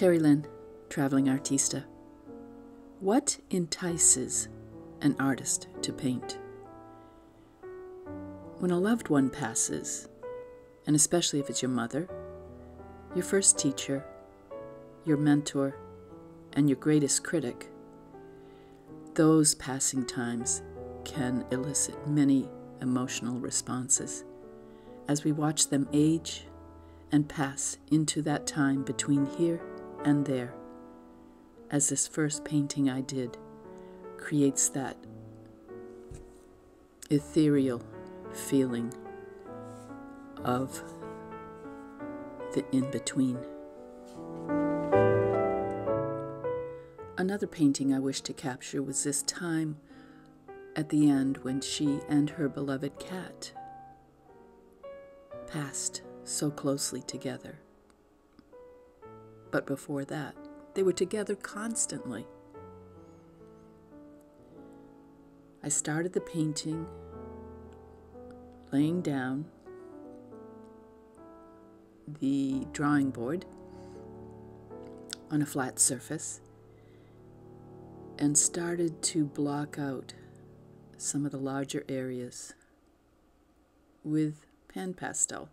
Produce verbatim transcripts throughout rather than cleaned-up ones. Terrilynn, traveling artista. What entices an artist to paint? When a loved one passes, and especially if it's your mother, your first teacher, your mentor, and your greatest critic, those passing times can elicit many emotional responses as we watch them age and pass into that time between here and there, as this first painting I did creates that ethereal feeling of the in-between. Another painting I wish to capture was this time at the end when she and her beloved cat passed so closely together. But before that, they were together constantly. I started the painting laying down the drawing board on a flat surface and started to block out some of the larger areas with pan pastel.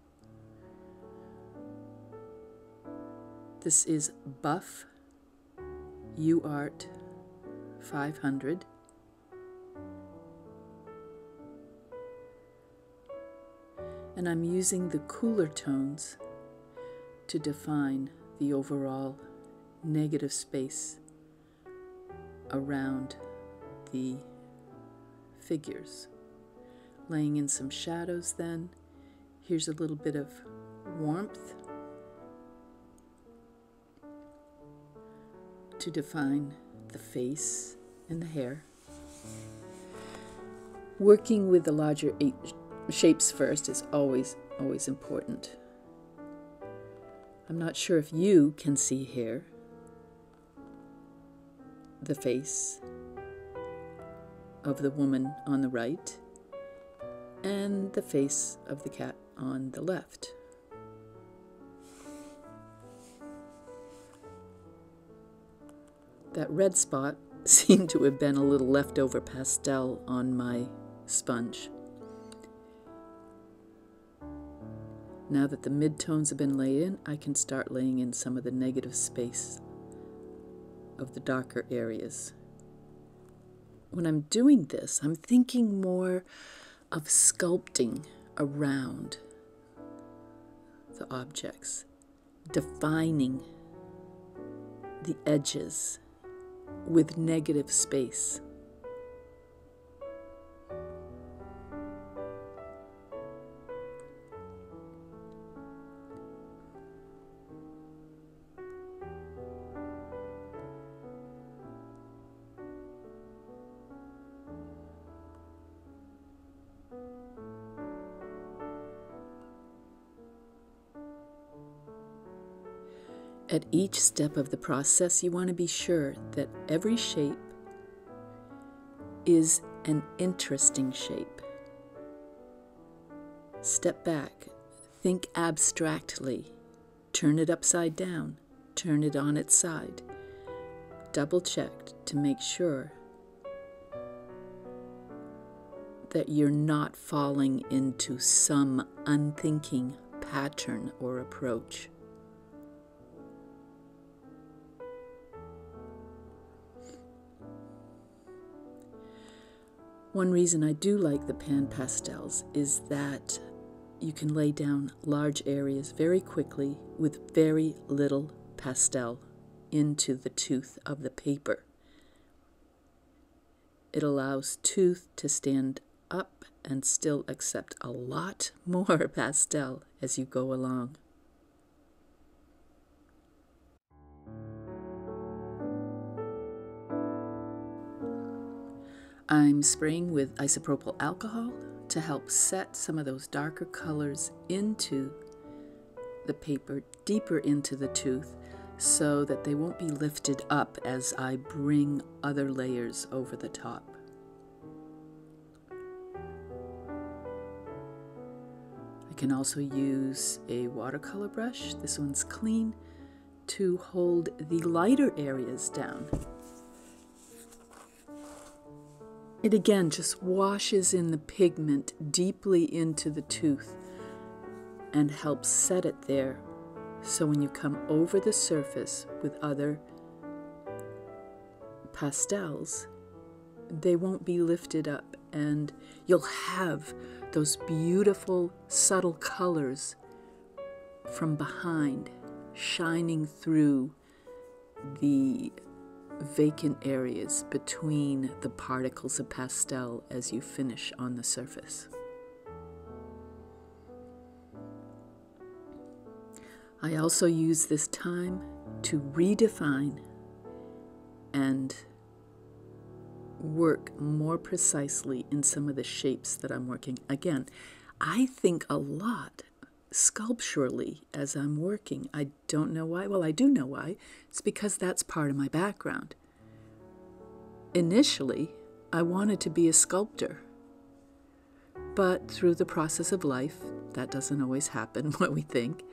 This is Buff U A R T five hundred. And I'm using the cooler tones to define the overall negative space around the figures. Laying in some shadows then. Here's a little bit of warmth to define the face and the hair. Working with the larger eight shapes first is always, always important. I'm not sure if you can see here the face of the woman on the right and the face of the cat on the left. That red spot seemed to have been a little leftover pastel on my sponge. Now that the midtones have been laid in, I can start laying in some of the negative space of the darker areas. When I'm doing this, I'm thinking more of sculpting around the objects, defining the edges with negative space. At each step of the process, you want to be sure that every shape is an interesting shape. Step back, think abstractly, turn it upside down, turn it on its side, double check to make sure that you're not falling into some unthinking pattern or approach. One reason I do like the pan pastels is that you can lay down large areas very quickly with very little pastel into the tooth of the paper. It allows tooth to stand up and still accept a lot more pastel as you go along. I'm spraying with isopropyl alcohol to help set some of those darker colors into the paper, deeper into the tooth, so that they won't be lifted up as I bring other layers over the top. I can also use a watercolor brush, this one's clean, to hold the lighter areas down. It again just washes in the pigment deeply into the tooth and helps set it there, so when you come over the surface with other pastels, they won't be lifted up and you'll have those beautiful subtle colors from behind shining through the vacant areas between the particles of pastel as you finish on the surface. I also use this time to redefine and work more precisely in some of the shapes that I'm working. Again, I think a lot sculpturally as I'm working. I don't know why. Well, I do know why. It's because that's part of my background. Initially, I wanted to be a sculptor, but through the process of life, that doesn't always happen what we think,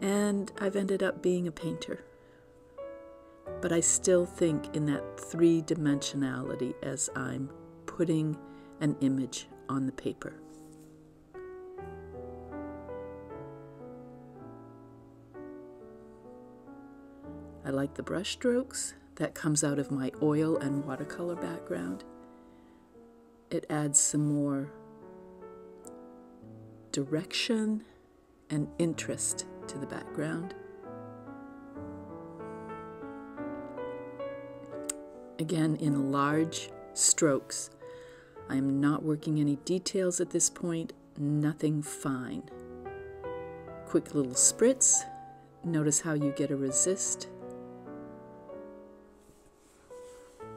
and I've ended up being a painter. But I still think in that three-dimensionality as I'm putting an image on the paper. I like the brush strokes that comes out of my oil and watercolor background. It adds some more direction and interest to the background. Again, in large strokes. I am not working any details at this point, nothing fine. Quick little spritz. Notice how you get a resist.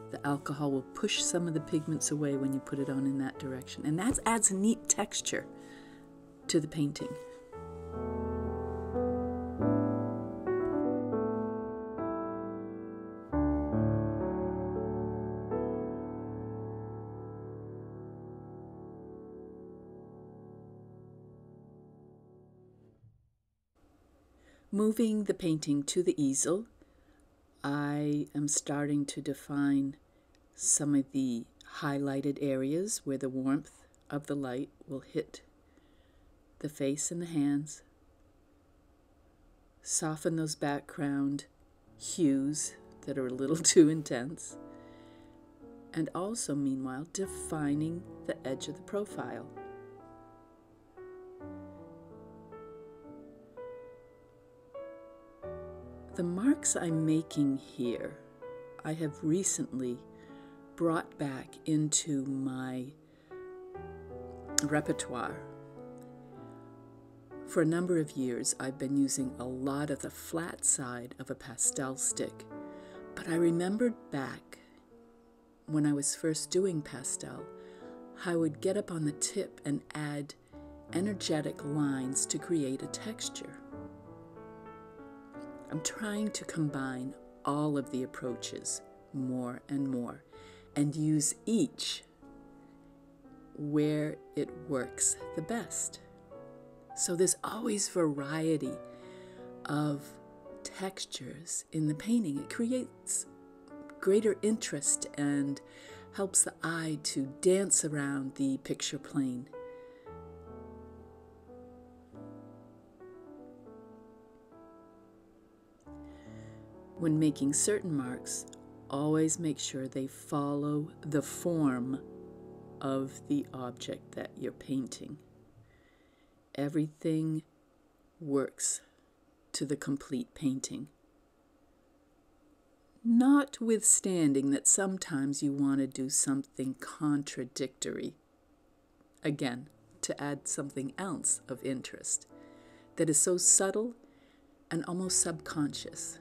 The alcohol will push some of the pigments away when you put it on in that direction. And that adds a neat texture to the painting. Moving the painting to the easel, I am starting to define some of the highlighted areas where the warmth of the light will hit the face and the hands. Soften those background hues that are a little too intense. And also, meanwhile, defining the edge of the profile. The marks I'm making here, I have recently brought back into my repertoire. For a number of years, I've been using a lot of the flat side of a pastel stick, but I remembered back when I was first doing pastel, I would get up on the tip and add energetic lines to create a texture. I'm trying to combine all of the approaches more and more and use each where it works the best. So there's always variety of textures in the painting. It creates greater interest and helps the eye to dance around the picture plane. When making certain marks, always make sure they follow the form of the object that you're painting. Everything works to the complete painting. Notwithstanding that sometimes you want to do something contradictory, again, to add something else of interest that is so subtle and almost subconscious.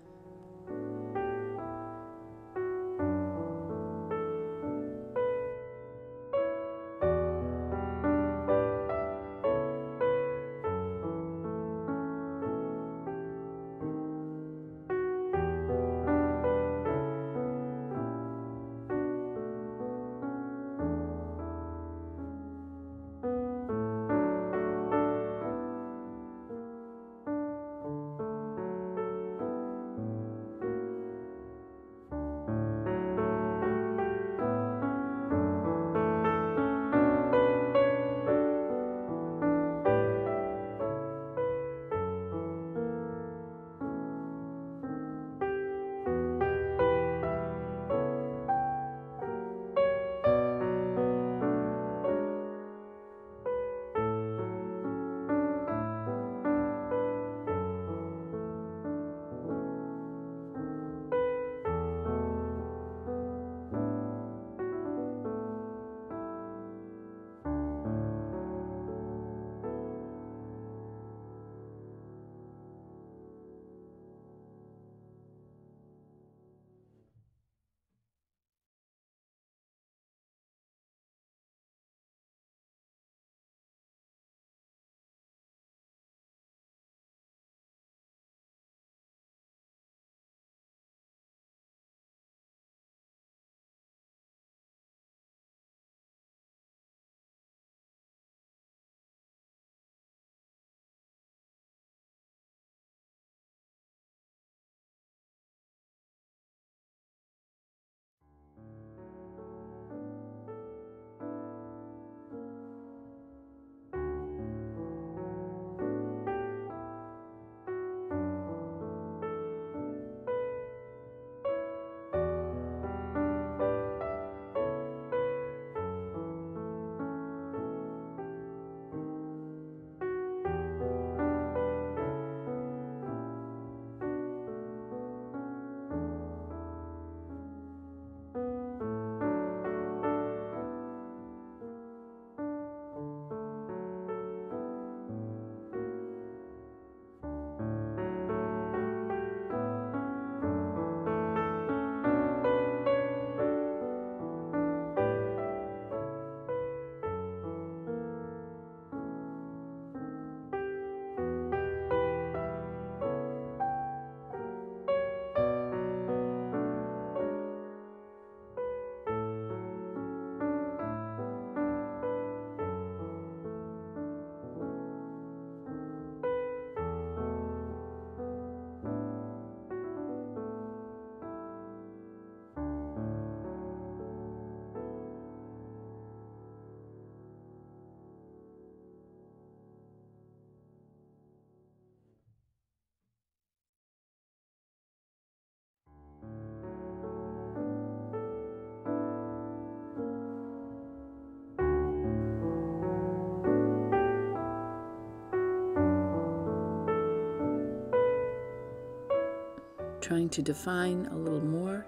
trying to define a little more.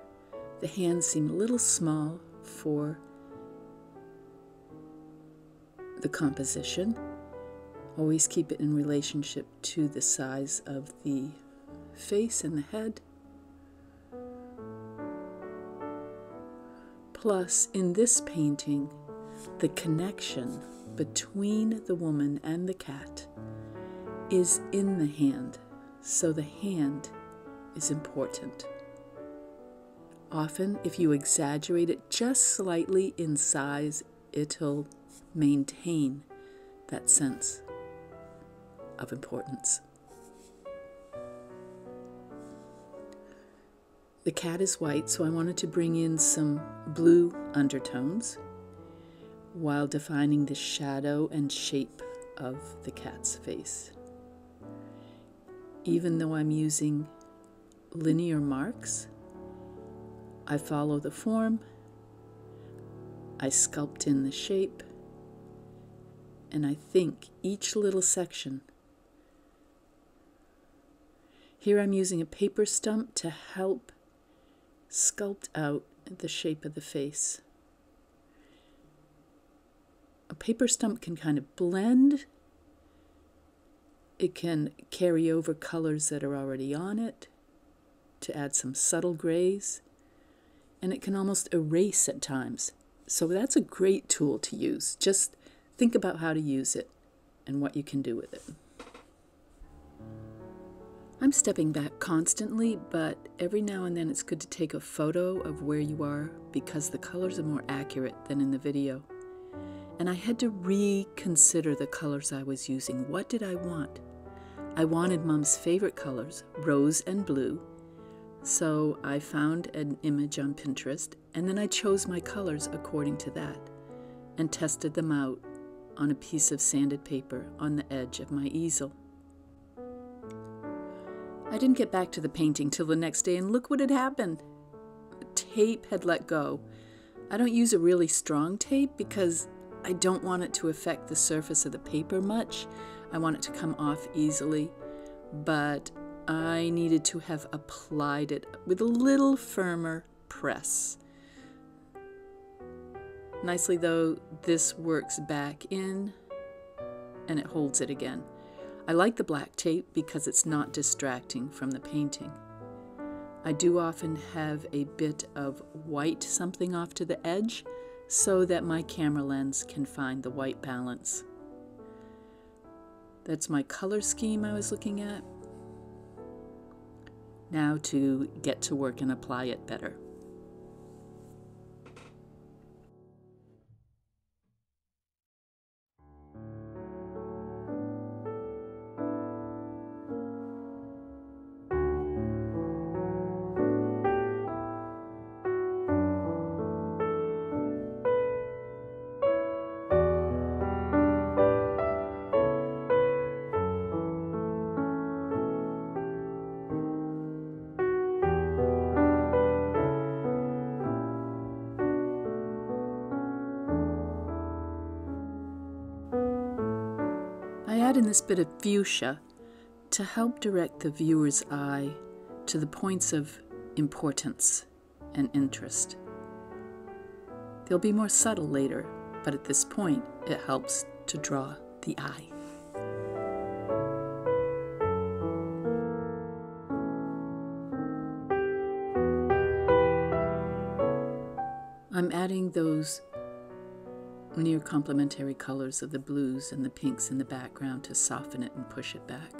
The hands seem a little small for the composition. Always keep it in relationship to the size of the face and the head. Plus, in this painting, the connection between the woman and the cat is in the hand, so the hand is important. Often, if you exaggerate it just slightly in size, it'll maintain that sense of importance. The cat is white, so I wanted to bring in some blue undertones while defining the shadow and shape of the cat's face. Even though I'm using linear marks, I follow the form, I sculpt in the shape, and I think each little section. Here I'm using a paper stump to help sculpt out the shape of the face. A paper stump can kind of blend. It can carry over colors that are already on it to add some subtle grays, and it can almost erase at times. So that's a great tool to use. Just think about how to use it and what you can do with it. I'm stepping back constantly, but every now and then it's good to take a photo of where you are because the colors are more accurate than in the video. And I had to reconsider the colors I was using. What did I want? I wanted Mom's favorite colors, rose and blue. So I found an image on Pinterest, and then I chose my colors according to that and tested them out on a piece of sanded paper on the edge of my easel. I didn't get back to the painting till the next day, and look what had happened. The tape had let go. I don't use a really strong tape because I don't want it to affect the surface of the paper much. I want it to come off easily, but I needed to have applied it with a little firmer press. Nicely though, this works back in and it holds it again. I like the black tape because it's not distracting from the painting. I do often have a bit of white something off to the edge so that my camera lens can find the white balance. That's my color scheme I was looking at. Now to get to work and apply it better. In this bit of fuchsia to help direct the viewer's eye to the points of importance and interest. They'll be more subtle later, but at this point it helps to draw the eye. I'm adding those near complementary colors of the blues and the pinks in the background to soften it and push it back.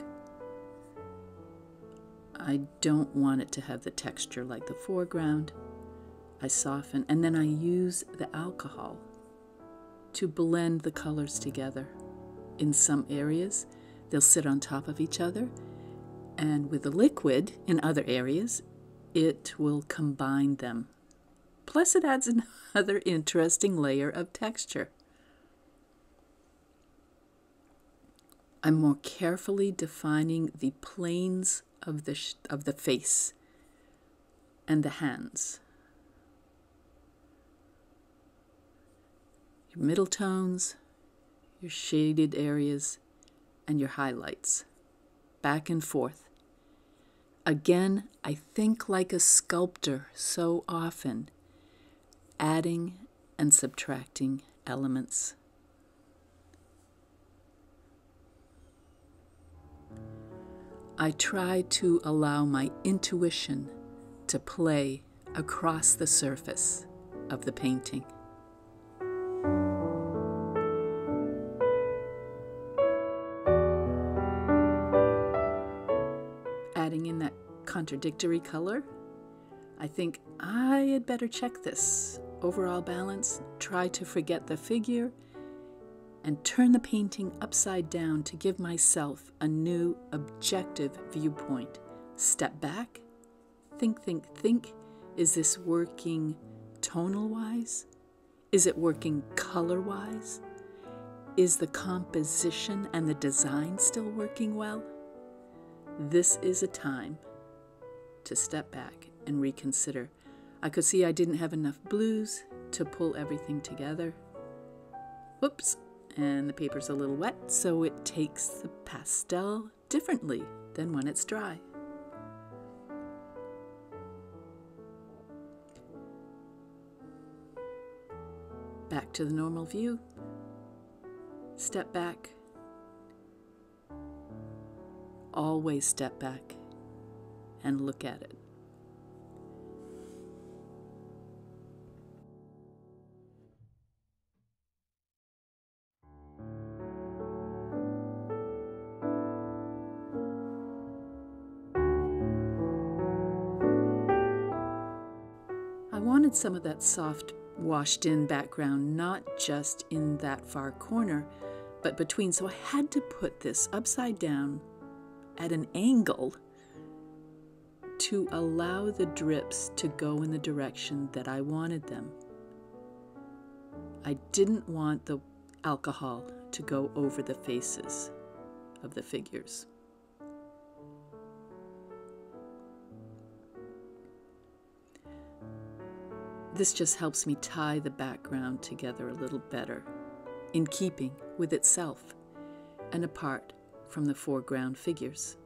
I don't want it to have the texture like the foreground. I soften, and then I use the alcohol to blend the colors together. In some areas, they'll sit on top of each other, and with the liquid in other areas, it will combine them. Plus, it adds another interesting layer of texture. I'm more carefully defining the planes of the, sh of the face and the hands. Your middle tones, your shaded areas, and your highlights. Back and forth. Again, I think like a sculptor so often, adding and subtracting elements. I try to allow my intuition to play across the surface of the painting. Adding in that contradictory color, I think I had better check this. Overall balance, try to forget the figure, and turn the painting upside down to give myself a new objective viewpoint. Step back, think, think, think. Is this working tonal-wise? Is it working color-wise? Is the composition and the design still working well? This is a time to step back and reconsider. I could see I didn't have enough blues to pull everything together. Whoops. And the paper's a little wet, so it takes the pastel differently than when it's dry. Back to the normal view. Step back. Always step back and look at it. Some of that soft washed-in background, not just in that far corner, but between, so I had to put this upside down at an angle to allow the drips to go in the direction that I wanted them. I didn't want the alcohol to go over the faces of the figures. This just helps me tie the background together a little better, in keeping with itself and apart from the foreground figures.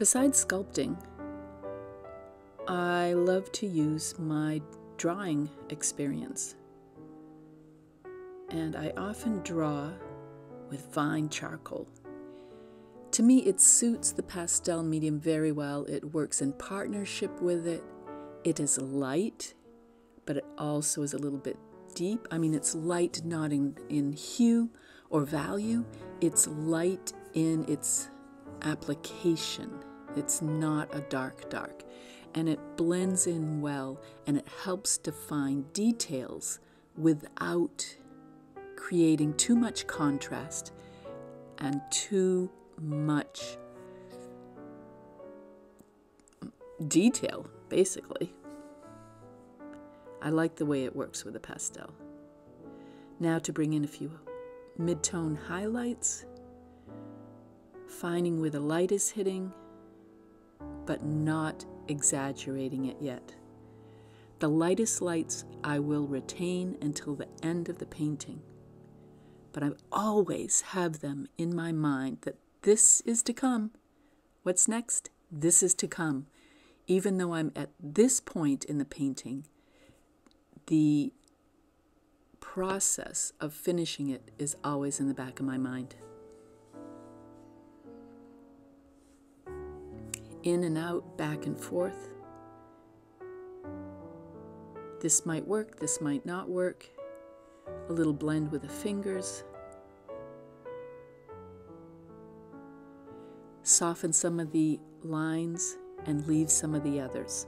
Besides sculpting, I love to use my drawing experience. And I often draw with fine charcoal. To me, it suits the pastel medium very well. It works in partnership with it. It is light, but it also is a little bit deep. I mean, it's light not in, in hue or value. It's light in its application. It's not a dark dark, and it blends in well, and it helps define details without creating too much contrast and too much detail, basically. I like the way it works with the pastel. Now to bring in a few mid-tone highlights, finding where the light is hitting, but not exaggerating it yet. The lightest lights I will retain until the end of the painting, but I always have them in my mind that this is to come. What's next? This is to come. Even though I'm at this point in the painting, the process of finishing it is always in the back of my mind. In and out, back and forth. This might work, this might not work. a little blend with the fingers. Soften some of the lines and leave some of the others.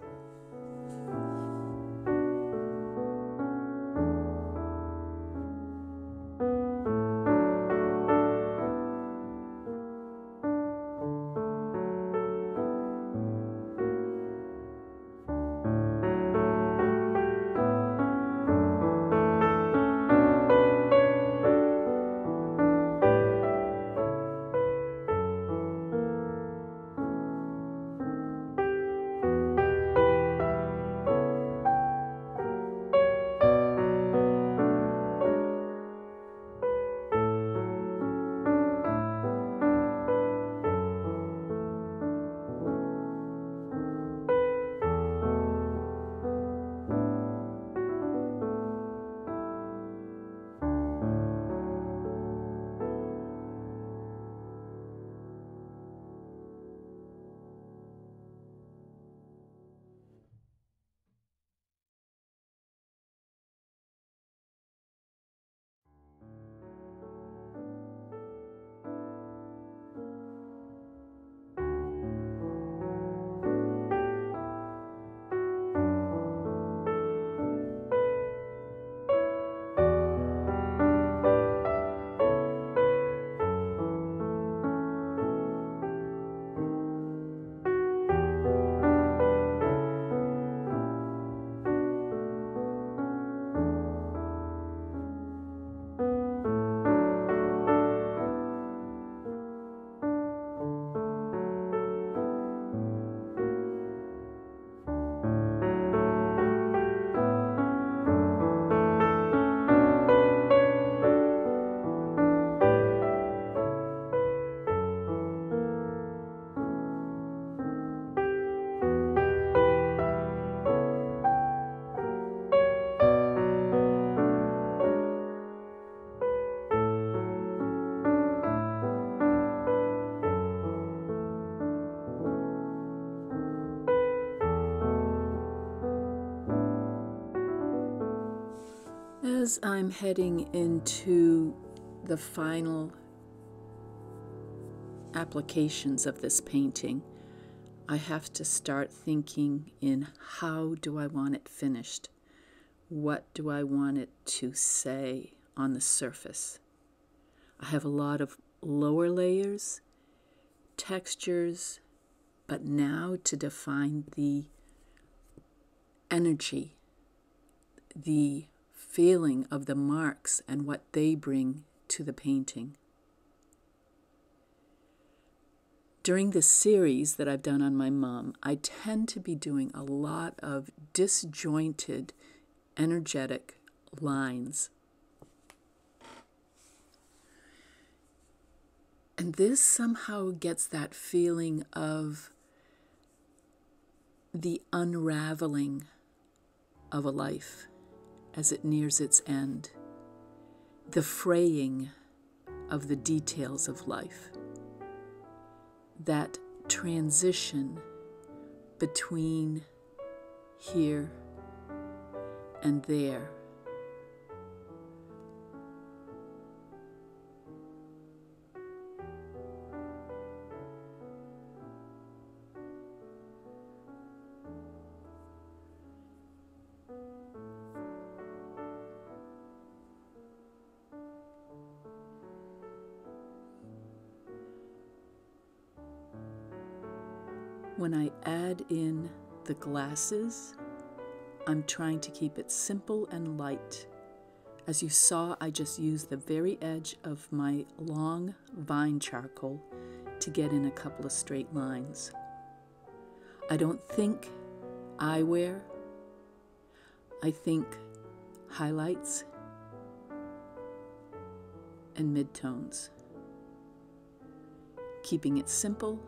As I'm heading into the final applications of this painting, I have to start thinking in how do I want it finished? What do I want it to say on the surface? I have a lot of lower layers, textures, but now to define the energy, the feeling of the marks and what they bring to the painting. During this series that I've done on my mom, I tend to be doing a lot of disjointed, energetic lines. And this somehow gets that feeling of the unraveling of a life as it nears its end, the fraying of the details of life, that transition between here and there. When I add in the glasses, I'm trying to keep it simple and light. As you saw, I just used the very edge of my long vine charcoal to get in a couple of straight lines. I don't think eyewear. I think highlights and midtones. Keeping it simple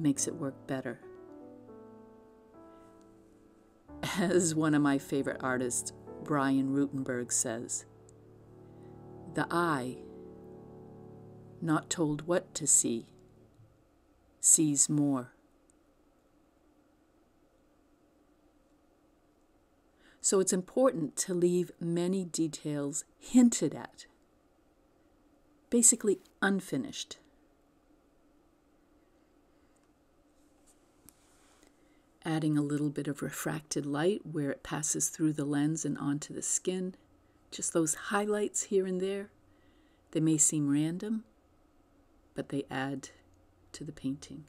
makes it work better. As one of my favorite artists, Brian Rutenberg, says, "The eye, not told what to see, sees more." so it's important to leave many details hinted at, basically unfinished. Adding a little bit of refracted light where it passes through the lens and onto the skin. Just those highlights here and there. They may seem random, but they add to the painting.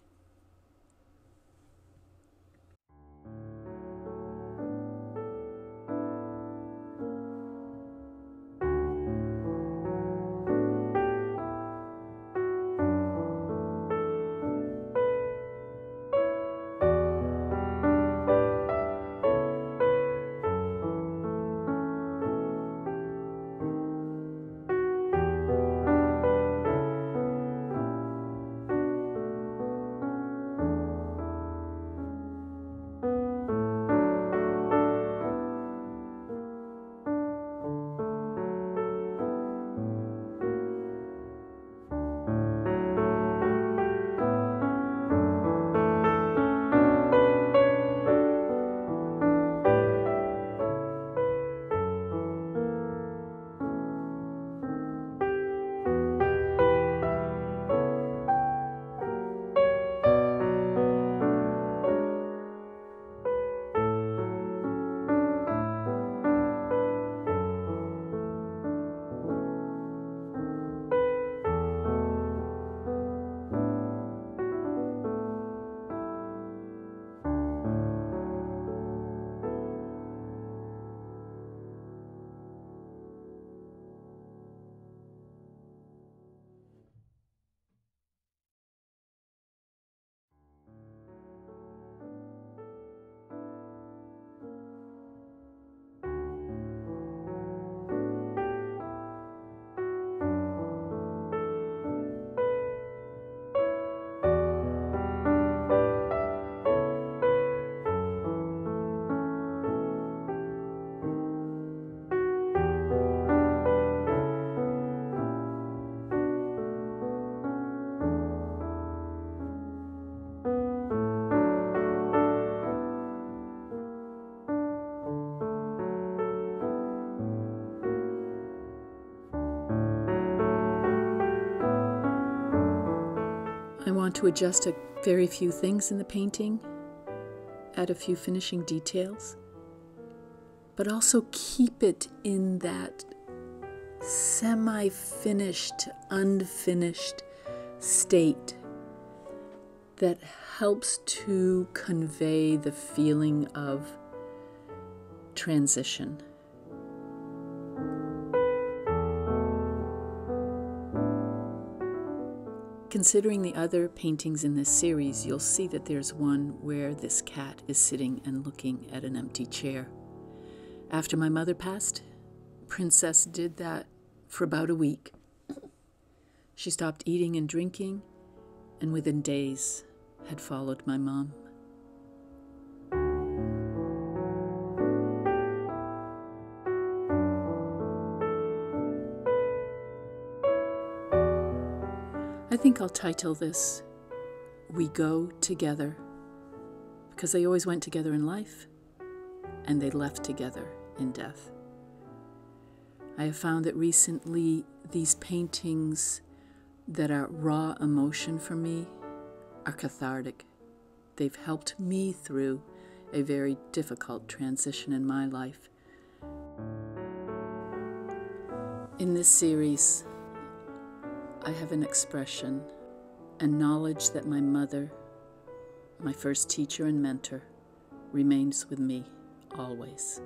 I want to adjust a very few things in the painting, add a few finishing details, but also keep it in that semi-finished, unfinished state that helps to convey the feeling of transition. Considering the other paintings in this series, you'll see that there's one where this cat is sitting and looking at an empty chair. After my mother passed, Princess did that for about a week. She stopped eating and drinking, and within days had followed my mom. I think I'll title this, "We Go Together," because they always went together in life, and they left together in death. I have found that recently these paintings that are raw emotion for me are cathartic. They've helped me through a very difficult transition in my life. In this series, I have an expression and knowledge that my mother, my first teacher and mentor, remains with me always.